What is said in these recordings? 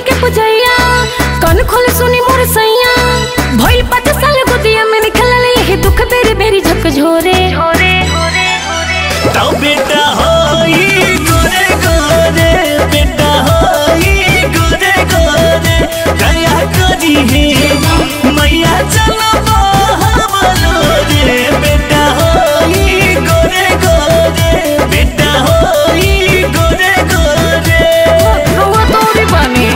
गोपी के पुजैया कन खोल सुनी मोर सैया भइल पाके साले गोदिया में निकल ले ये दुख बेरी बेरी झक झोरे झोरे झोरे झोरे तौ बेटा होई गोरे गोरे बेटा होई गोरे गोरे दया करी है मैया चलो बोलो रे बेटा होई गोरे गोरे बेटा होई गोरे गोरे रोवा तोरी बने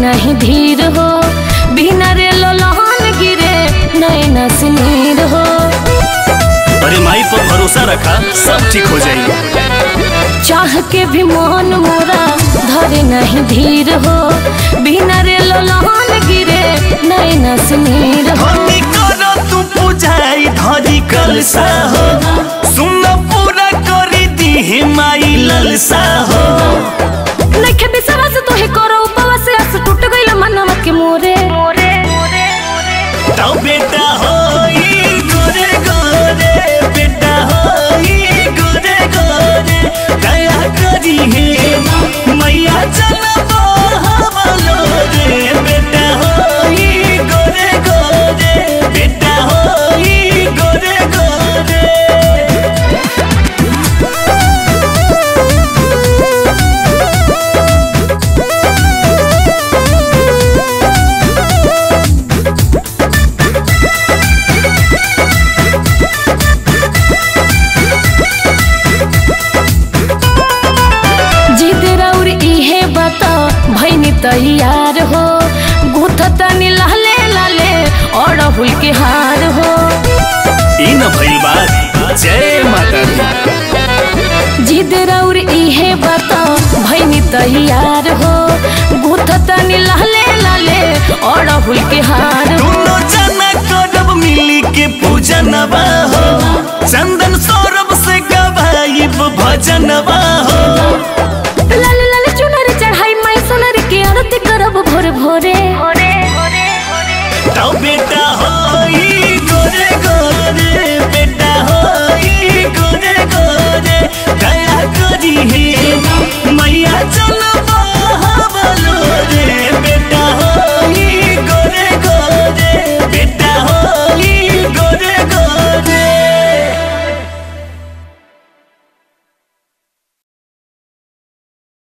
नहीं धीर हो बिना रे लोलहन गिरे नैन सिनीर हो अरे माई पर भरोसा रखा सब ठीक हो जाएगा चाह के भी मन मोरा धरे नहीं धीर हो बिना रे लोलहन गिरे नैन सिनीर हो धरी करो तू पूजाई धरी कलसा हो सुन पूरा करी दी माई ललसा हो लेके विश्वास तो ही करो टूट गई मनम के मोरे मोरे मोरे मोरे तौ बेटा होई गोरे गोरे बेटा होई गोरे गोरे दया करी है मैया चलो बोलो रे बेटा होई गोरे गोरे बेटा होई गोरे गोरे तैयार हो गुथतनी लहले लहले और हुल के हार हो इन भइल बात जय माता दी जिद रौर इहे बताओ भइनी तैयार हो गुथतनी लहले लहले और हुल के हार दोनों जना करब मिली के पूजनवा हो चंदन सौरभ से गवाई भजनवा